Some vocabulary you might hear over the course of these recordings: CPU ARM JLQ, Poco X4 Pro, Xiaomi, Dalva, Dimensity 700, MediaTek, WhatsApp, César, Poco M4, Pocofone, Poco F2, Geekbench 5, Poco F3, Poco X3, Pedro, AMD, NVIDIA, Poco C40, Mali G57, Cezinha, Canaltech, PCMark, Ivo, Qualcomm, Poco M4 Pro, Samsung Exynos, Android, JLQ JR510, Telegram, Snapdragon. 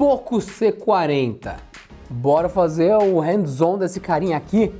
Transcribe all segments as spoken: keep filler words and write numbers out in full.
Poco C quarenta. Bora fazer o hands-on desse carinha aqui?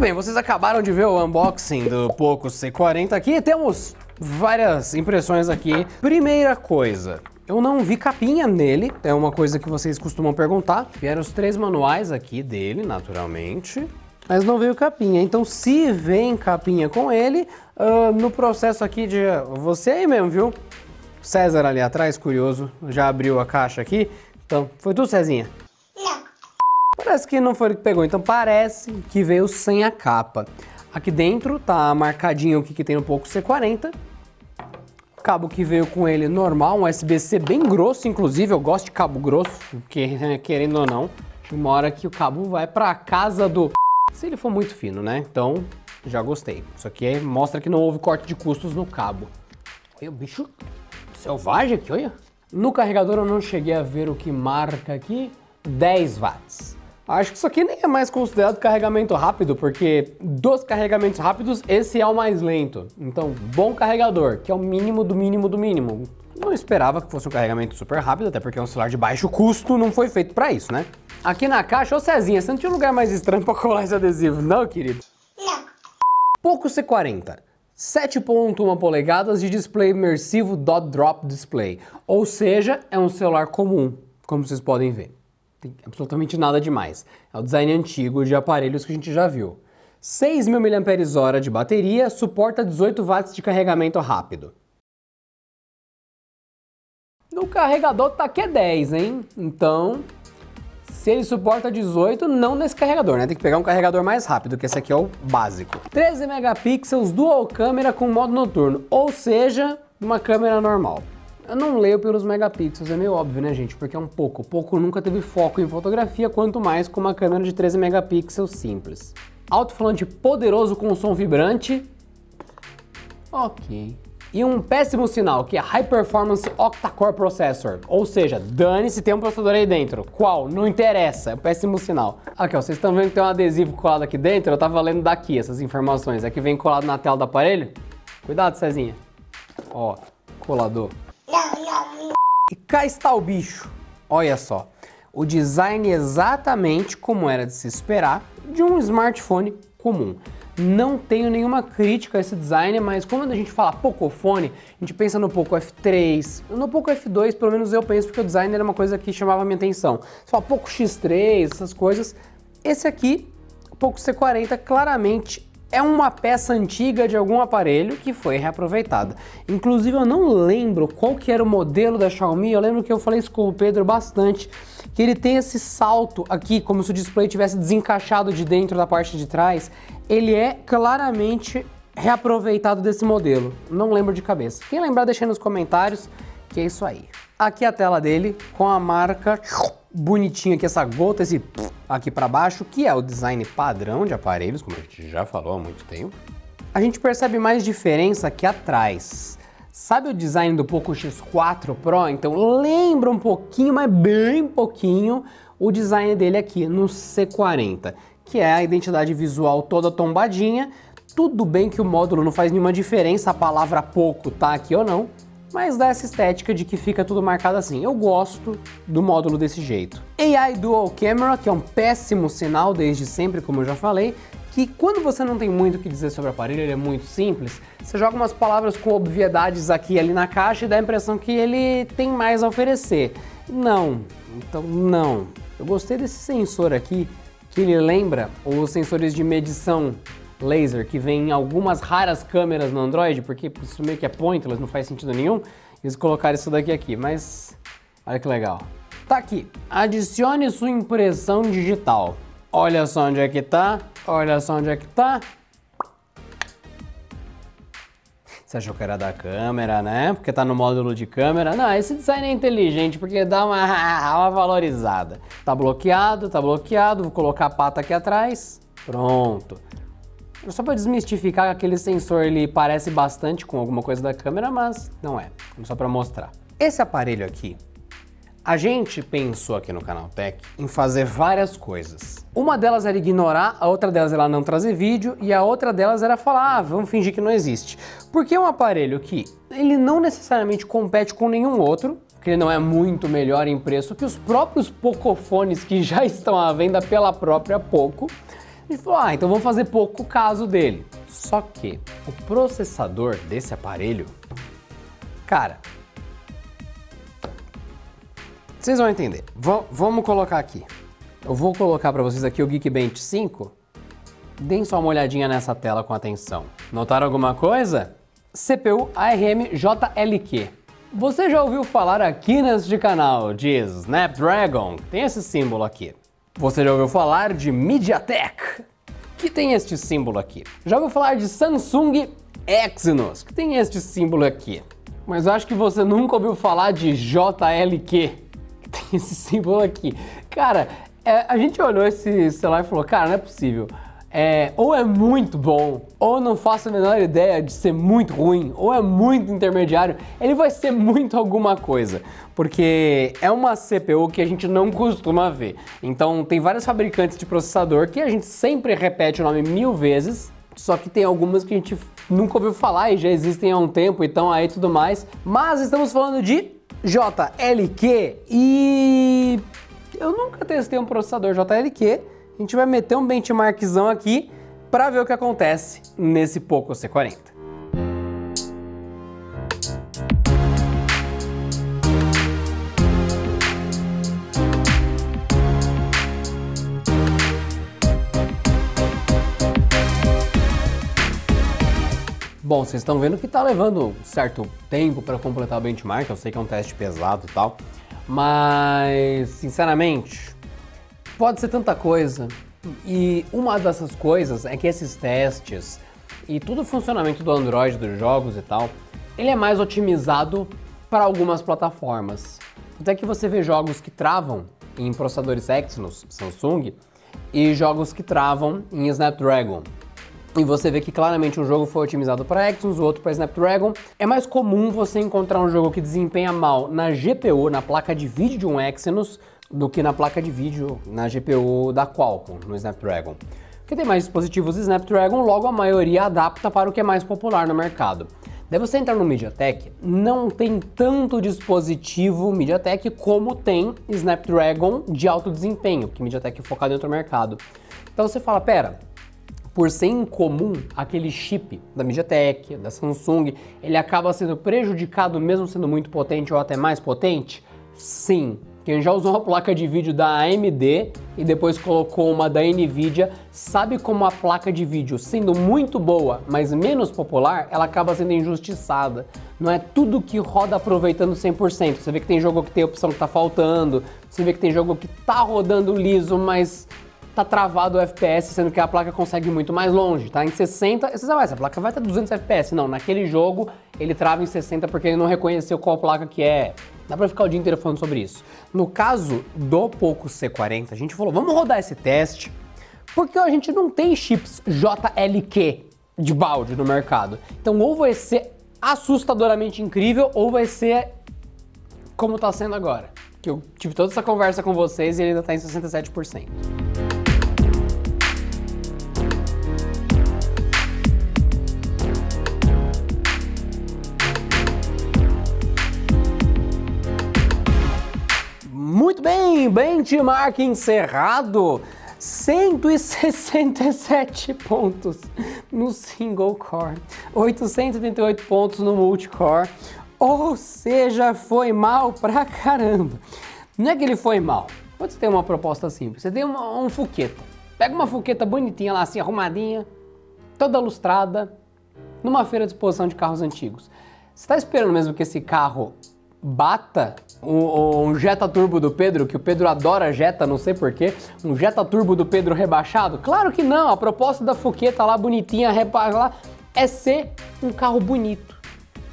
Bem, vocês acabaram de ver o unboxing do Poco C quarenta aqui e temos várias impressões aqui. Primeira coisa, eu não vi capinha nele, é uma coisa que vocês costumam perguntar. Vieram os três manuais aqui dele, naturalmente, mas não veio capinha. Então se vem capinha com ele, uh, no processo aqui de... Você aí mesmo, viu? César ali atrás, curioso, já abriu a caixa aqui. Então, foi tu, Cezinha? Parece que não foi ele que pegou, então parece que veio sem a capa. Aqui dentro tá marcadinho o que, que tem no Poco C quarenta. Cabo que veio com ele normal, um U S B C bem grosso, inclusive eu gosto de cabo grosso, porque querendo ou não, uma hora que o cabo vai pra casa do... Se ele for muito fino, né? Então já gostei. Isso aqui mostra que não houve corte de custos no cabo. Olha o bicho selvagem aqui, olha. No carregador eu não cheguei a ver o que marca aqui, dez watts. Acho que isso aqui nem é mais considerado carregamento rápido, porque dos carregamentos rápidos, esse é o mais lento. Então, bom carregador, que é o mínimo do mínimo do mínimo. Não esperava que fosse um carregamento super rápido, até porque é um celular de baixo custo, não foi feito pra isso, né? Aqui na caixa, ô Cezinha, você não tinha um lugar mais estranho pra colar esse adesivo, não, querido? Não. Poco C quarenta. sete ponto um polegadas de display imersivo dot drop display. Ou seja, é um celular comum, como vocês podem ver. Tem absolutamente nada demais. É o design antigo de aparelhos que a gente já viu. seis mil miliampères-hora de bateria, suporta dezoito watts de carregamento rápido. No carregador tá que é dez, hein? Então, se ele suporta dezoito, não nesse carregador, né? Tem que pegar um carregador mais rápido, que esse aqui é o básico. treze megapixels, dual câmera com modo noturno, ou seja, uma câmera normal. Eu não leio pelos megapixels, é meio óbvio, né, gente? Porque é um Poco. Poco nunca teve foco em fotografia, quanto mais com uma câmera de treze megapixels simples. Alto-falante poderoso com som vibrante. Ok. E um péssimo sinal, que é High Performance Octa-Core Processor. Ou seja, dane-se, tem um processador aí dentro. Qual? Não interessa, é um péssimo sinal. Aqui, ó, vocês estão vendo que tem um adesivo colado aqui dentro? Eu tava lendo daqui essas informações. É que vem colado na tela do aparelho? Cuidado, Cezinha. Ó, colador. E cá está o bicho, olha só, o design exatamente como era de se esperar de um smartphone comum. Não tenho nenhuma crítica a esse design, mas quando a gente fala Pocofone, a gente pensa no Poco F três, no Poco F dois pelo menos eu penso, porque o design era uma coisa que chamava a minha atenção. Você fala Poco X três, essas coisas, esse aqui, Poco C quarenta, claramente é uma peça antiga de algum aparelho que foi reaproveitada. Inclusive, eu não lembro qual que era o modelo da Xiaomi, eu lembro que eu falei isso com o Pedro bastante, que ele tem esse salto aqui, como se o display tivesse desencaixado de dentro da parte de trás. Ele é claramente reaproveitado desse modelo. Não lembro de cabeça. Quem lembrar, deixa aí nos comentários, que é isso aí. Aqui a tela dele, com a marca bonitinha aqui, essa gota, esse aqui para baixo, que é o design padrão de aparelhos, como a gente já falou há muito tempo. A gente percebe mais diferença aqui atrás. Sabe o design do Poco X quatro Pro? Então lembra um pouquinho, mas bem pouquinho, o design dele aqui no C quarenta, que é a identidade visual toda tombadinha. Tudo bem que o módulo não faz nenhuma diferença, a palavra Poco tá aqui ou não, mas dá essa estética de que fica tudo marcado assim. Eu gosto do módulo desse jeito. A I Dual Camera, que é um péssimo sinal desde sempre, como eu já falei, que quando você não tem muito o que dizer sobre o aparelho, ele é muito simples, você joga umas palavras com obviedades aqui e ali na caixa e dá a impressão que ele tem mais a oferecer. Não, então não. Eu gostei desse sensor aqui, que ele lembra os sensores de medição laser, que vem em algumas raras câmeras no Android, porque isso meio que é pointless, não faz sentido nenhum, eles colocaram isso daqui aqui, mas olha que legal. Tá aqui, adicione sua impressão digital. Olha só onde é que tá, olha só onde é que tá. Você achou que era da câmera, né? Porque tá no módulo de câmera. Não, esse design é inteligente porque dá uma, uma valorizada. Tá bloqueado, tá bloqueado. Vou colocar a pata aqui atrás. Pronto. Só para desmistificar, aquele sensor ele parece bastante com alguma coisa da câmera, mas não é. Só para mostrar. Esse aparelho aqui, a gente pensou aqui no Canaltech em fazer várias coisas. Uma delas era ignorar, a outra delas era não trazer vídeo e a outra delas era falar, ah, vamos fingir que não existe. Porque é um aparelho que ele não necessariamente compete com nenhum outro, que ele não é muito melhor em preço que os próprios Pocofones que já estão à venda pela própria Poco. E falou, ah, então vamos fazer pouco caso dele. Só que o processador desse aparelho, cara, vocês vão entender. V- vamos colocar aqui. Eu vou colocar para vocês aqui o Geekbench cinco. Deem só uma olhadinha nessa tela com atenção. Notaram alguma coisa? C P U A R M J L Q. Você já ouviu falar aqui neste canal de Snapdragon? Tem esse símbolo aqui. Você já ouviu falar de MediaTek, que tem este símbolo aqui. Já ouviu falar de Samsung Exynos, que tem este símbolo aqui. Mas eu acho que você nunca ouviu falar de J L Q, que tem esse símbolo aqui. Cara, é, a gente olhou esse celular e falou, cara, não é possível. É, ou é muito bom, ou não faço a menor ideia de ser muito ruim, ou é muito intermediário. Ele vai ser muito alguma coisa. Porque é uma C P U que a gente não costuma ver. Então tem vários fabricantes de processador que a gente sempre repete o nome mil vezes, só que tem algumas que a gente nunca ouviu falar e já existem há um tempo, então aí tudo mais. Mas estamos falando de J L Q e eu nunca testei um processador J L Q. A gente vai meter um benchmarkzão aqui para ver o que acontece nesse Poco C quarenta. Bom, vocês estão vendo que tá levando um certo tempo para completar o benchmark, eu sei que é um teste pesado e tal, mas, sinceramente, pode ser tanta coisa. E uma dessas coisas é que esses testes e todo o funcionamento do Android, dos jogos e tal, ele é mais otimizado para algumas plataformas. Até que você vê jogos que travam em processadores Exynos, Samsung, e jogos que travam em Snapdragon. E você vê que claramente um jogo foi otimizado para Exynos, o outro para Snapdragon. É mais comum você encontrar um jogo que desempenha mal na G P U, na placa de vídeo de um Exynos, do que na placa de vídeo, na G P U da Qualcomm, no Snapdragon. Porque tem mais dispositivos Snapdragon, logo a maioria adapta para o que é mais popular no mercado. Daí você entrar no MediaTek, não tem tanto dispositivo MediaTek como tem Snapdragon de alto desempenho, que MediaTek é focado em outro mercado. Então você fala, pera, por ser incomum, aquele chip da MediaTek, da Samsung, ele acaba sendo prejudicado mesmo sendo muito potente ou até mais potente? Sim. Quem já usou uma placa de vídeo da A M D e depois colocou uma da NVIDIA, sabe como a placa de vídeo, sendo muito boa, mas menos popular, ela acaba sendo injustiçada. Não é tudo que roda aproveitando cem por cento. Você vê que tem jogo que tem opção que tá faltando, você vê que tem jogo que tá rodando liso, mas tá travado o F P S, sendo que a placa consegue ir muito mais longe, tá? Em sessenta, você sabe, essa placa vai estar duzentos F P S. Não, naquele jogo ele trava em sessenta porque ele não reconheceu qual placa que é. Dá pra ficar o dia inteiro falando sobre isso. No caso do Poco C quarenta, a gente falou, vamos rodar esse teste, porque a gente não tem chips J L Q de balde no mercado. Então ou vai ser assustadoramente incrível, ou vai ser como tá sendo agora. Que eu tive toda essa conversa com vocês e ele ainda tá em sessenta e sete por cento. Benchmark encerrado, cento e sessenta e sete pontos no single core, oitocentos e oitenta e oito pontos no multicore, ou seja, foi mal pra caramba. Não é que ele foi mal, quando você tem uma proposta simples, você tem uma, um fuqueta, pega uma fuqueta bonitinha lá assim, arrumadinha, toda lustrada, numa feira de exposição de carros antigos. Você tá esperando mesmo que esse carro bata um, um Jetta Turbo do Pedro, que o Pedro adora Jetta, não sei porquê, um Jetta Turbo do Pedro rebaixado? Claro que não, a proposta da fuqueta lá bonitinha, rebaixada, é ser um carro bonito,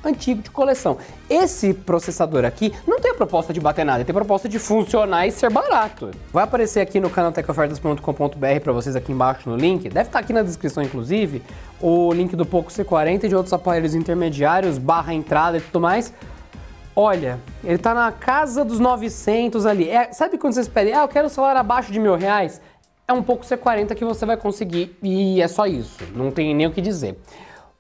antigo de coleção. Esse processador aqui não tem a proposta de bater nada, tem a proposta de funcionar e ser barato. Vai aparecer aqui no canal teco ofertas ponto com ponto br para vocês aqui embaixo no link, deve estar aqui na descrição inclusive, o link do Poco C quarenta e de outros aparelhos intermediários, barra entrada e tudo mais. Olha, ele tá na casa dos novecentos ali. É, sabe quando vocês pedem, ah, eu quero um celular abaixo de mil reais? É um Poco C quarenta que você vai conseguir e é só isso, não tem nem o que dizer.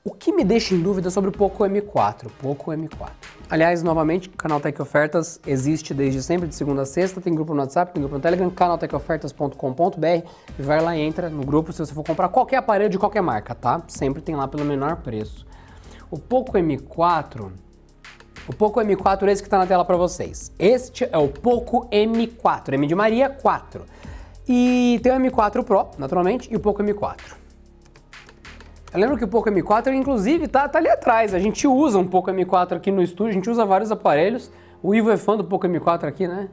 O que me deixa em dúvida sobre o Poco M quatro, Poco M quatro. Aliás, novamente, o canal Tech Ofertas existe desde sempre, de segunda a sexta, tem grupo no WhatsApp, tem grupo no Telegram, canal teco ofertas ponto com ponto br, e vai lá e entra no grupo se você for comprar qualquer aparelho de qualquer marca, tá? Sempre tem lá pelo menor preço. O Poco M quatro, o Poco M quatro é esse que tá na tela para vocês. Este é o Poco M quatro, M de Maria quatro. E tem o M quatro Pro, naturalmente, e o Poco M quatro. Eu lembro que o Poco M quatro, inclusive, tá, tá ali atrás. A gente usa um Poco M quatro aqui no estúdio, a gente usa vários aparelhos. O Ivo é fã do Poco M quatro aqui, né?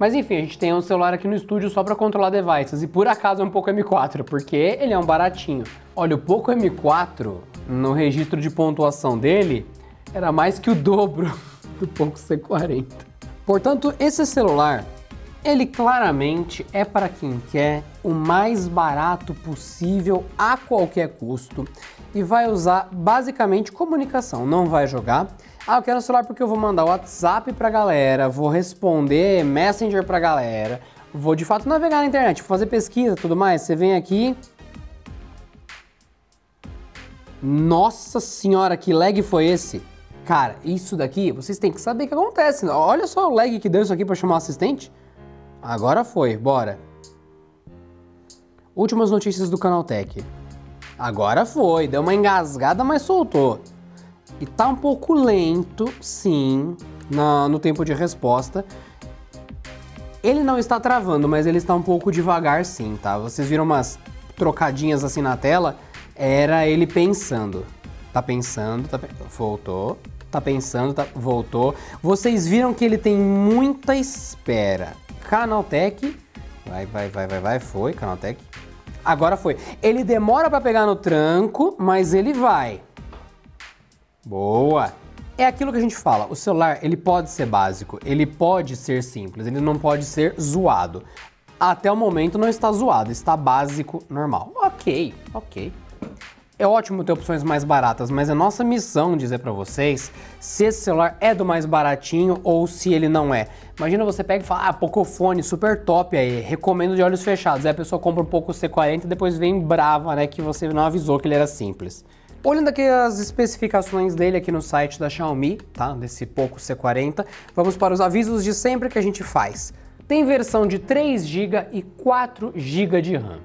Mas enfim, a gente tem um celular aqui no estúdio só para controlar devices. E por acaso é um Poco M quatro, porque ele é um baratinho. Olha, o Poco M quatro, no registro de pontuação dele, era mais que o dobro do Poco C quarenta. Portanto, esse celular, ele claramente é para quem quer o mais barato possível a qualquer custo e vai usar basicamente comunicação, não vai jogar. Ah, eu quero o celular porque eu vou mandar WhatsApp pra galera, vou responder Messenger pra galera, vou de fato navegar na internet, fazer pesquisa e tudo mais. Você vem aqui... Nossa senhora, que lag foi esse? Cara, isso daqui, vocês têm que saber o que acontece. Olha só o lag que deu isso aqui para chamar o assistente. Agora foi, bora. Últimas notícias do Canaltech. Agora foi, deu uma engasgada, mas soltou. E tá um pouco lento, sim, na, no tempo de resposta. Ele não está travando, mas ele está um pouco devagar, sim, tá? Vocês viram umas trocadinhas assim na tela? Era ele pensando. Tá pensando, tá pensando, voltou. Tá pensando, tá, voltou. Vocês viram que ele tem muita espera. Canaltech, vai, vai, vai, vai, vai, foi, Canaltech, agora foi. Ele demora para pegar no tranco, mas ele vai. Boa! É aquilo que a gente fala, o celular, ele pode ser básico, ele pode ser simples, ele não pode ser zoado. Até o momento não está zoado, está básico, normal. Ok, ok. É ótimo ter opções mais baratas, mas é nossa missão dizer pra vocês se esse celular é do mais baratinho ou se ele não é. Imagina você pega e fala, ah, Pocofone, super top aí, recomendo de olhos fechados. Aí a pessoa compra um Poco C quarenta e depois vem brava, né, que você não avisou que ele era simples. Olhando aqui as especificações dele aqui no site da Xiaomi, tá, desse Poco C quarenta, vamos para os avisos de sempre que a gente faz. Tem versão de três gigas e quatro gigas de RAM.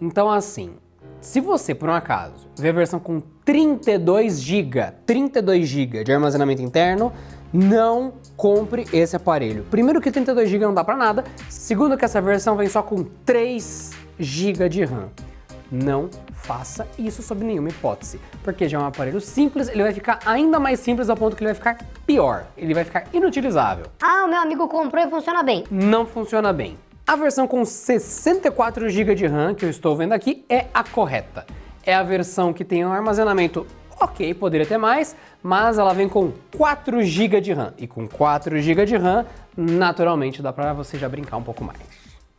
Então assim... Se você, por um acaso, vê a versão com trinta e dois gigas, trinta e dois gigas de armazenamento interno, não compre esse aparelho. Primeiro que trinta e dois gigas não dá pra nada, segundo que essa versão vem só com três gigas de RAM. Não faça isso sob nenhuma hipótese, porque já é um aparelho simples, ele vai ficar ainda mais simples ao ponto que ele vai ficar pior, ele vai ficar inutilizável. Ah, o meu amigo comprou e funciona bem. Não funciona bem. A versão com sessenta e quatro gigas de RAM, que eu estou vendo aqui, é a correta. É a versão que tem um armazenamento ok, poderia ter mais, mas ela vem com quatro gigas de RAM. E com quatro gigas de RAM, naturalmente, dá para você já brincar um pouco mais.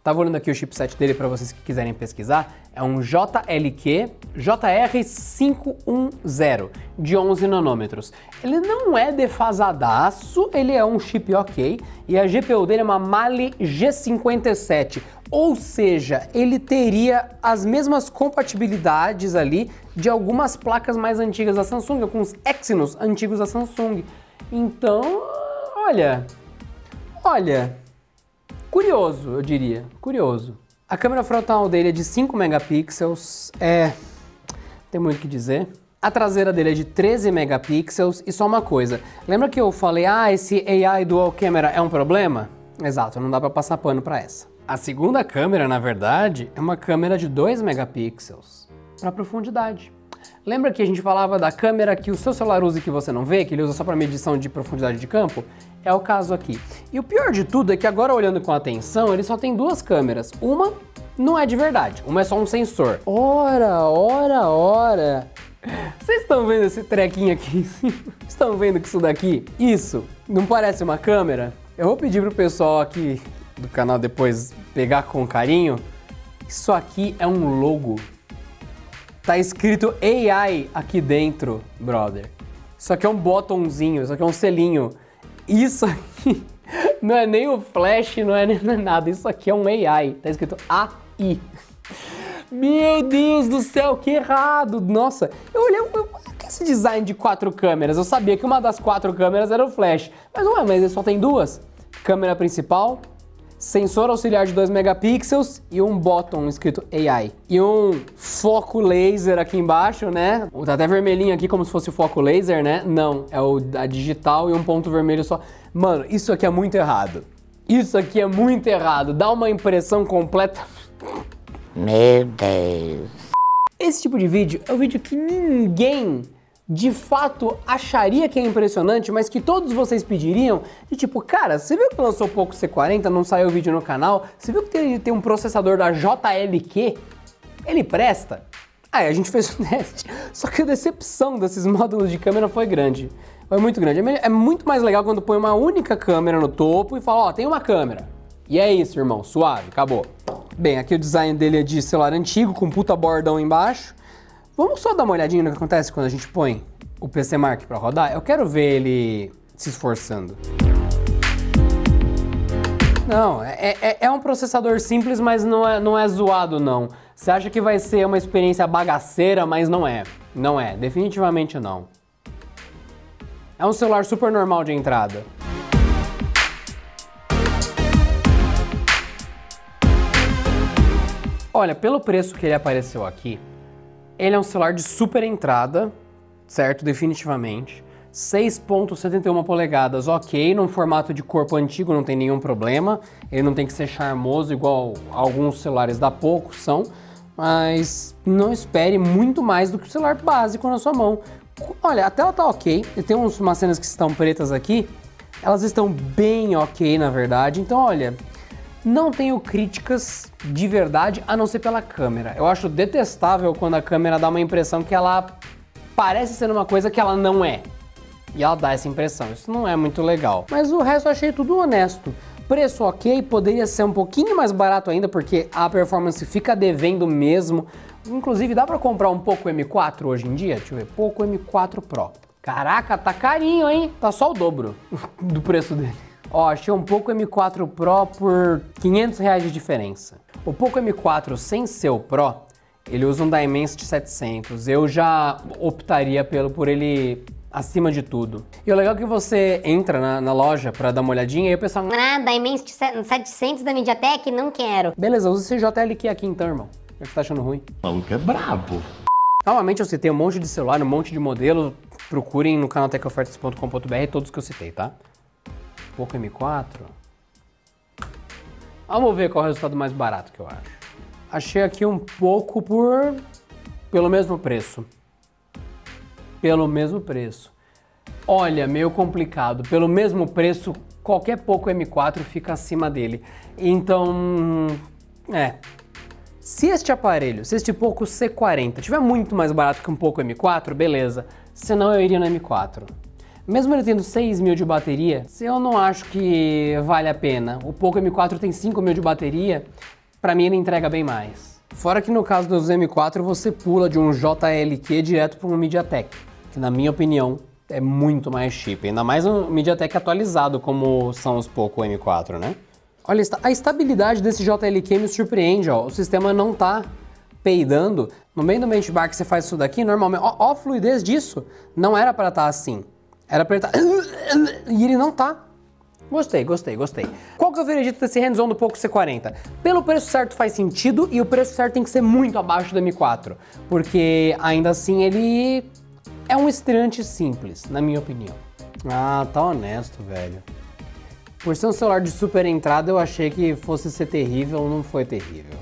Tava olhando aqui o chipset dele para vocês que quiserem pesquisar. É um J L Q J R quinhentos e dez de onze nanômetros. Ele não é defasadaço, ele é um chip ok. E a G P U dele é uma Mali G cinquenta e sete, ou seja, ele teria as mesmas compatibilidades ali de algumas placas mais antigas da Samsung, alguns Exynos antigos da Samsung. Então, olha, olha, curioso, eu diria, curioso. A câmera frontal dele é de cinco megapixels, é... tem muito o que dizer. A traseira dele é de treze megapixels e só uma coisa. Lembra que eu falei, ah, esse A I Dual Camera é um problema? Exato, não dá pra passar pano pra essa. A segunda câmera, na verdade, é uma câmera de dois megapixels pra profundidade. Lembra que a gente falava da câmera que o seu celular usa e que você não vê, que ele usa só para medição de profundidade de campo? É o caso aqui. E o pior de tudo é que agora, olhando com atenção, ele só tem duas câmeras. Uma não é de verdade, uma é só um sensor. Ora, ora, ora! Vocês estão vendo esse trequinho aqui em cima? Estão vendo que isso daqui, isso, não parece uma câmera? Eu vou pedir pro pessoal aqui do canal depois pegar com carinho. Isso aqui é um logo. Tá escrito A I aqui dentro, brother. Isso aqui é um botãozinho, isso aqui é um selinho. Isso aqui não é nem o flash, não é nem nada. Isso aqui é um A I. Tá escrito A I. Meu Deus do céu, que errado! Nossa, eu olhei, eu, esse design de quatro câmeras, eu sabia que uma das quatro câmeras era o flash, mas não é, mas ele só tem duas. Câmera principal, sensor auxiliar de dois megapixels e um botão escrito A I. E um foco laser aqui embaixo, né? Tá até vermelhinho aqui como se fosse o foco laser, né? Não, é o a digital e um ponto vermelho só. Mano, isso aqui é muito errado. Isso aqui é muito errado, dá uma impressão completa... Meu Deus. Esse tipo de vídeo é um vídeo que ninguém de fato acharia que é impressionante, mas que todos vocês pediriam. E tipo, cara, você viu que lançou o Poco C quarenta, não saiu vídeo no canal? Você viu que tem, tem um processador da J L Q? Ele presta? Aí ah, a gente fez o teste. Só que a decepção desses módulos de câmera foi grande. Foi muito grande. É muito mais legal quando põe uma única câmera no topo e fala, ó, oh, tem uma câmera. E é isso, irmão, suave, acabou. Bem, aqui o design dele é de celular antigo, com puta bordão embaixo. Vamos só dar uma olhadinha no que acontece quando a gente põe o PCMark pra rodar? Eu quero ver ele se esforçando. Não, é, é, é um processador simples, mas não é, não é zoado, não. Você acha que vai ser uma experiência bagaceira, mas não é. Não é, definitivamente não. É um celular super normal de entrada. Olha, pelo preço que ele apareceu aqui, ele é um celular de super entrada, certo? Definitivamente. seis ponto setenta e uma polegadas, ok, num formato de corpo antigo não tem nenhum problema. Ele não tem que ser charmoso igual alguns celulares da Poco são, mas não espere muito mais do que o celular básico na sua mão. Olha, a tela tá ok, e tem umas cenas que estão pretas aqui, elas estão bem ok na verdade, então olha... Não tenho críticas de verdade, a não ser pela câmera. Eu acho detestável quando a câmera dá uma impressão que ela parece ser uma coisa que ela não é. E ela dá essa impressão, isso não é muito legal. Mas o resto eu achei tudo honesto. Preço ok, poderia ser um pouquinho mais barato ainda, porque a performance fica devendo mesmo. Inclusive dá pra comprar um Poco M quatro hoje em dia? Deixa eu ver, Poco M quatro Pro. Caraca, tá carinho, hein? Tá só o dobro do preço dele. Ó, oh, achei um Poco M quatro Pro por quinhentos reais de diferença. O Poco M quatro sem ser o Pro, ele usa um Dimensity setecentos. Eu já optaria pelo, por ele acima de tudo. E o legal é que você entra na, na loja pra dar uma olhadinha e o pessoal... Ah, Dimensity setecentos da MediaTek? Não quero. Beleza, usa esse J L Q aqui então, irmão. O que você tá achando ruim? O maluco é brabo. Normalmente eu citei um monte de celular, um monte de modelo. Procurem no canal teco ofertas ponto com ponto br todos que eu citei, tá? Poco M quatro. Vamos ver qual é o resultado mais barato que eu acho. Achei aqui um Poco por... Pelo mesmo preço. Pelo mesmo preço. Olha, meio complicado. Pelo mesmo preço, qualquer Poco M quatro fica acima dele. Então... É... Se este aparelho, se este Poco C quarenta tiver muito mais barato que um Poco M quatro, beleza. Senão eu iria no M quatro. Mesmo ele tendo seis mil de bateria, eu não acho que vale a pena. O Poco M quatro tem cinco mil de bateria, pra mim ele entrega bem mais. Fora que no caso dos M quatro você pula de um J L Q direto para um MediaTek, que na minha opinião é muito mais cheap, ainda mais um MediaTek atualizado como são os Poco M quatro, né? Olha, a estabilidade desse J L Q me surpreende, ó. O sistema não tá peidando. No meio do benchmark você faz isso daqui, normalmente, ó, ó a fluidez disso, não era pra estar assim. Era pra ele tá... E ele não tá. Gostei, gostei, gostei. Qual que é o veredito desse hands-on do Poco C quarenta? Pelo preço certo faz sentido e o preço certo tem que ser muito abaixo do M quatro. Porque ainda assim ele é um estreante simples, na minha opinião. Ah, tá honesto, velho. Por ser um celular de super entrada eu achei que fosse ser terrível, não foi terrível.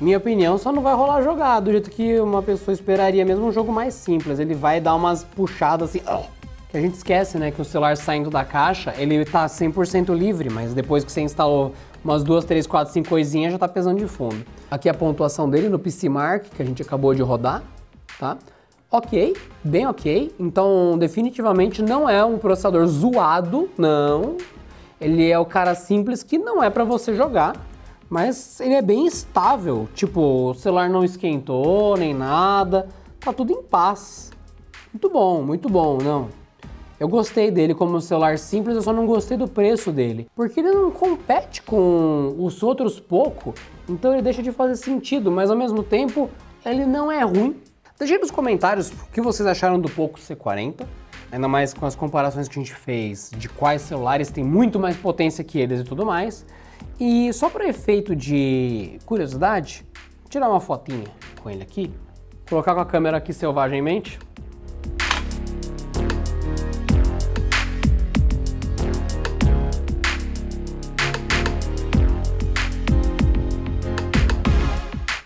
Minha opinião, só não vai rolar jogar do jeito que uma pessoa esperaria, mesmo um jogo mais simples. Ele vai dar umas puxadas assim, que a gente esquece, né, que o celular saindo da caixa, ele tá cem por cento livre, mas depois que você instalou umas duas, três, quatro, cinco coisinhas, já tá pesando de fundo. Aqui a pontuação dele no PCMark, que a gente acabou de rodar, tá? Ok, bem ok. Então, definitivamente não é um processador zoado, não. Ele é o cara simples que não é para você jogar, mas ele é bem estável. Tipo, o celular não esquentou nem nada, tá tudo em paz. Muito bom, muito bom, não. Eu gostei dele como celular simples, eu só não gostei do preço dele, porque ele não compete com os outros Poco, então ele deixa de fazer sentido, mas ao mesmo tempo ele não é ruim. Deixe aí nos comentários o que vocês acharam do Poco C quarenta, ainda mais com as comparações que a gente fez de quais celulares tem muito mais potência que eles e tudo mais. E só para efeito de curiosidade, vou tirar uma fotinha com ele aqui, colocar com a câmera aqui selvagemmente.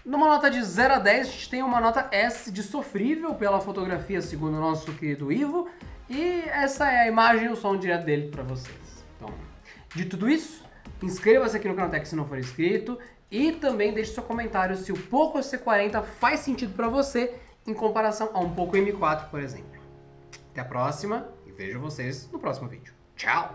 Numa nota de zero a dez, a gente tem uma nota S de sofrível pela fotografia, segundo o nosso querido Ivo, e essa é a imagem e o som direto dele para vocês. Então, de tudo isso, inscreva-se aqui no Canaltech se não for inscrito e também deixe seu comentário se o Poco C quarenta faz sentido para você em comparação a um Poco M quatro, por exemplo. Até a próxima e vejo vocês no próximo vídeo. Tchau!